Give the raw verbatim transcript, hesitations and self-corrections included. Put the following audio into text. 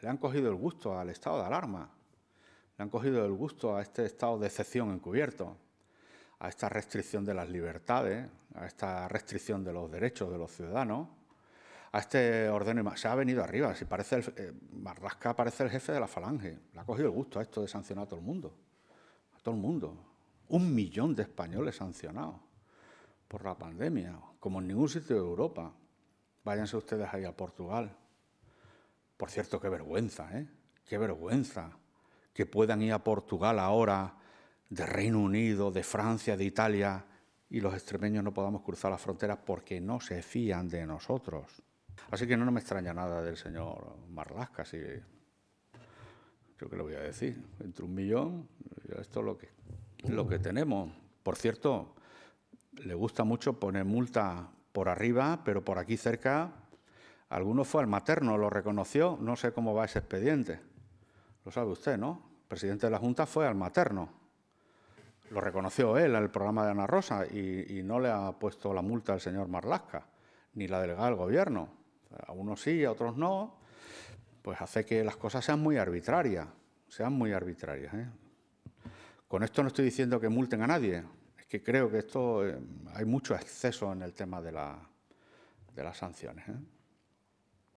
Le han cogido el gusto al estado de alarma, le han cogido el gusto a este estado de excepción encubierto, a esta restricción de las libertades, a esta restricción de los derechos de los ciudadanos, a este orden. Se ha venido arriba, si parece el, eh, Marlaska parece el jefe de la Falange, le ha cogido el gusto a esto de sancionar a todo el mundo, a todo el mundo. Un millón de españoles sancionados por la pandemia, como en ningún sitio de Europa. Váyanse ustedes ahí a Portugal. Por cierto, qué vergüenza, ¿eh? Qué vergüenza que puedan ir a Portugal ahora, de Reino Unido, de Francia, de Italia, y los extremeños no podamos cruzar las fronteras porque no se fían de nosotros. Así que no, no me extraña nada del señor Marlaska, así que yo qué le voy a decir, entre un millón, esto es lo que, lo que tenemos. Por cierto, le gusta mucho poner multa por arriba, pero por aquí cerca, alguno fue al materno, lo reconoció, no sé cómo va ese expediente, lo sabe usted, ¿no? El presidente de la Junta fue al materno. Lo reconoció él al programa de Ana Rosa y, y no le ha puesto la multa al señor Marlaska, ni la delegada del Gobierno. A unos sí, a otros no, pues hace que las cosas sean muy arbitrarias, sean muy arbitrarias, ¿eh? Con esto no estoy diciendo que multen a nadie, es que creo que esto eh, hay mucho exceso en el tema de, la, de las sanciones, ¿eh?